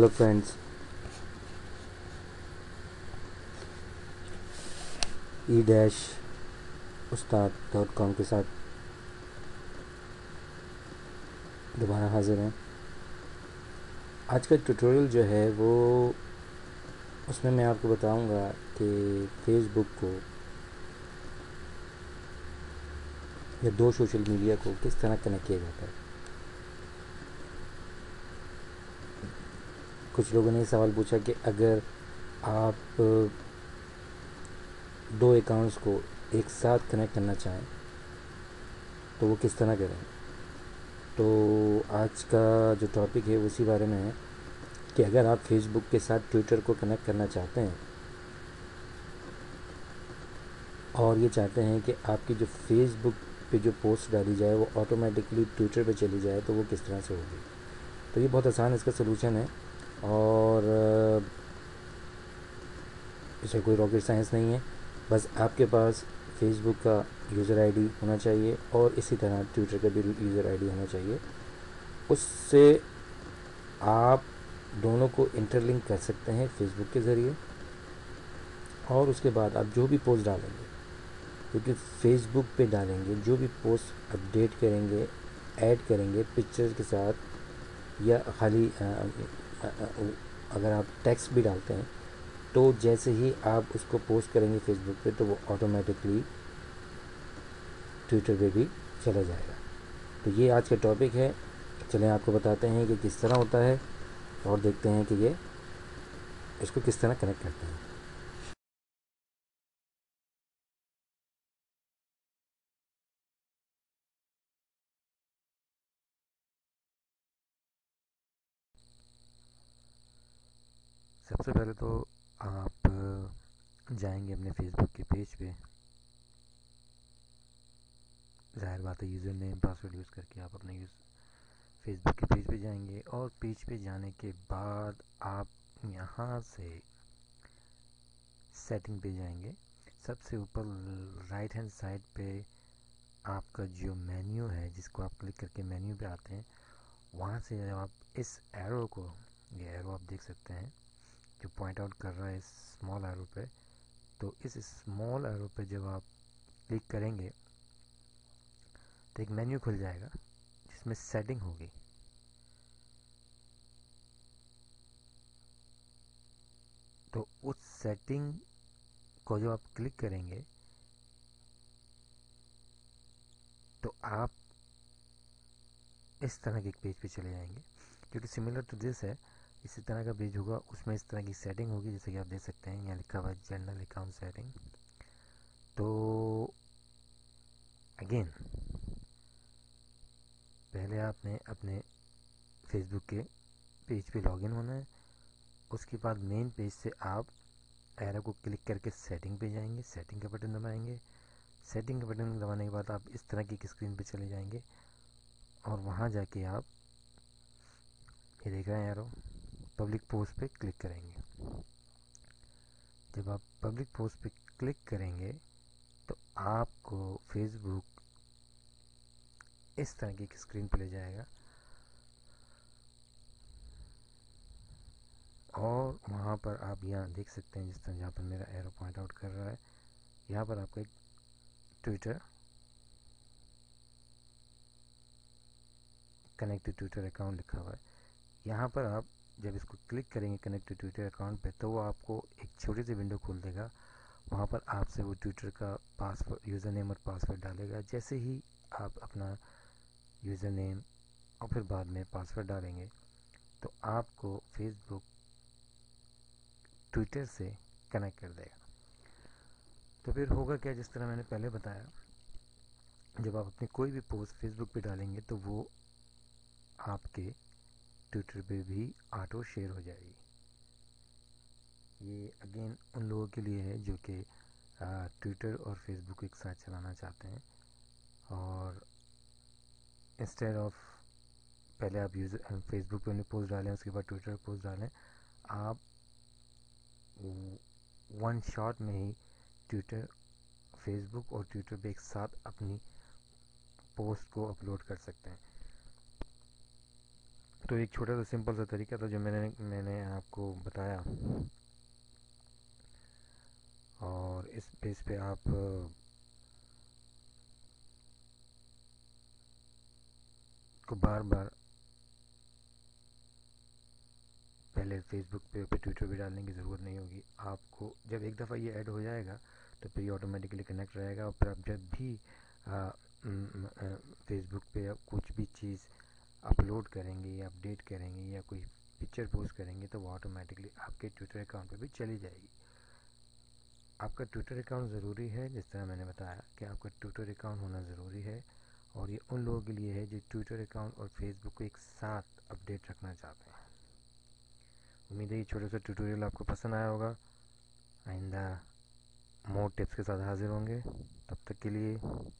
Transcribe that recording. Hello friends, E-Ustaad.com के साथ दोबारा हाजिर हैं। आज का ट्यूटोरियल जो है वो उसमें मैं आपको बताऊंगा कि फेसबुक को या दो सोशल मीडिया को किस तरह कनेक्ट किया जाता है। कुछ लोगों ने सवाल पूछा कि अगर आप दो अकाउंट्स को एक साथ कनेक्ट करना चाहें तो वो किस तरह करें। तो आज का जो टॉपिक है उसी बारे में है कि अगर आप फेसबुक के साथ ट्विटर को कनेक्ट करना चाहते हैं और ये चाहते हैं कि आपकी जो फेसबुक पे जो पोस्ट डाली जाए वो ऑटोमेटिकली ट्विटर पे चली जाए, तो वो किस तरह से होगी। तो ये बहुत आसान इसका सलूशन है और इसमें कोई रॉकेट साइंस नहीं है। बस आपके पास फेसबुक का यूज़र आईडी होना चाहिए और इसी तरह ट्विटर का भी यूज़र आईडी होना चाहिए। उससे आप दोनों को इंटरलिंक कर सकते हैं फेसबुक के ज़रिए, और उसके बाद आप जो भी पोस्ट डालेंगे, क्योंकि फेसबुक पे डालेंगे, जो भी पोस्ट अपडेट करेंगे, ऐड करेंगे पिक्चर के साथ, या खाली अगर आप टेक्स्ट भी डालते हैं तो जैसे ही आप उसको पोस्ट करेंगे फेसबुक पे तो वो ऑटोमेटिकली ट्विटर पे भी चला जाएगा। तो ये आज का टॉपिक है। चलें आपको बताते हैं कि किस तरह होता है और देखते हैं कि ये इसको किस तरह कनेक्ट करते हैं। सबसे पहले तो आप जाएंगे अपने फेसबुक के पेज पे। जाहिर बात है यूज़र नेम पासवर्ड यूज़ करके आप अपने फेसबुक के पेज पे जाएंगे, और पेज पे जाने के बाद आप यहाँ से सेटिंग पे जाएंगे। सबसे ऊपर राइट हैंड साइड पे आपका जो मेन्यू है, जिसको आप क्लिक करके मेन्यू पे आते हैं, वहाँ से जब आप इस एरो को, ये एरो आप देख सकते हैं जो पॉइंट आउट कर रहा है इस स्मॉल एरो पे, तो इस स्मॉल एरो पे जब आप क्लिक करेंगे तो एक मेन्यू खुल जाएगा जिसमें सेटिंग होगी। तो उस सेटिंग को जब आप क्लिक करेंगे तो आप इस तरह के पेज पे चले जाएंगे जो कि सिमिलर टू दिस है। इसी तरह का पेज होगा, उसमें इस तरह की सेटिंग होगी जैसे कि आप देख सकते हैं यहाँ लिखा हुआ है जनरल अकाउंट सेटिंग। तो अगेन पहले आपने अपने फेसबुक के पेज पे लॉगिन होना है। उसके बाद मेन पेज से आप एरो को क्लिक करके सेटिंग पे जाएंगे, सेटिंग का बटन दबाएंगे। सेटिंग का बटन दबाने के बाद आप इस तरह की स्क्रीन पे चले जाएंगे और वहाँ जाके आप ये देख रहे हैं एरो पब्लिक पोस्ट पे क्लिक करेंगे। जब आप पब्लिक पोस्ट पे क्लिक करेंगे तो आपको फेसबुक इस तरह की स्क्रीन पे ले जाएगा और वहाँ पर आप यहाँ देख सकते हैं जिस तरह जहाँ पर मेरा एरो पॉइंट आउट कर रहा है, यहाँ पर आपका एक Twitter connect to Twitter account लिखा हुआ है। यहाँ पर आप जब इसको क्लिक करेंगे कनेक्ट टू ट्विटर अकाउंट पे, तो वो आपको एक छोटी सी विंडो खोल देगा। वहाँ पर आपसे वो ट्विटर का पासवर्ड, यूज़र नेम और पासवर्ड डालेगा। जैसे ही आप अपना यूज़र नेम और फिर बाद में पासवर्ड डालेंगे तो आपको फेसबुक ट्विटर से कनेक्ट कर देगा। तो फिर होगा क्या, जिस तरह मैंने पहले बताया, जब आप अपनी कोई भी पोस्ट फेसबुक पर डालेंगे तो वो आपके ट्विटर पे भी ऑटो शेयर हो जाएगी। ये अगेन उन लोगों के लिए है जो कि ट्विटर और फेसबुक एक साथ चलाना चाहते हैं, और इंस्टेड ऑफ पहले आप यूज़र फेसबुक पे उन्हें पोस्ट डालें, उसके बाद ट्विटर पर पोस्ट डालें, आप वन शॉट में ही ट्विटर, फेसबुक और ट्विटर पे एक साथ अपनी पोस्ट को अपलोड कर सकते हैं। तो एक छोटा सा सिंपल सा तरीका था जो मैंने आपको बताया, और इस पेज पे आप को बार बार पहले फेसबुक पे ट्विटर पे डालने की ज़रूरत नहीं होगी। आपको जब एक दफ़ा ये ऐड हो जाएगा तो फिर ये ऑटोमेटिकली कनेक्ट रहेगा, और फिर आप जब भी फेसबुक पे आप कुछ भी चीज़ अपलोड करेंगे या अपडेट करेंगे या कोई पिक्चर पोस्ट करेंगे तो वो ऑटोमेटिकली आपके ट्विटर अकाउंट पे भी चली जाएगी। आपका ट्विटर अकाउंट ज़रूरी है, जिस तरह मैंने बताया कि आपका ट्विटर अकाउंट होना ज़रूरी है, और ये उन लोगों के लिए है जो ट्विटर अकाउंट और फेसबुक को एक साथ अपडेट रखना चाहते हैं। उम्मीद है ये छोटा सा ट्यूटोरियल आपको पसंद आया होगा। आइंदा मोर टिप्स के साथ हाजिर होंगे, तब तक के लिए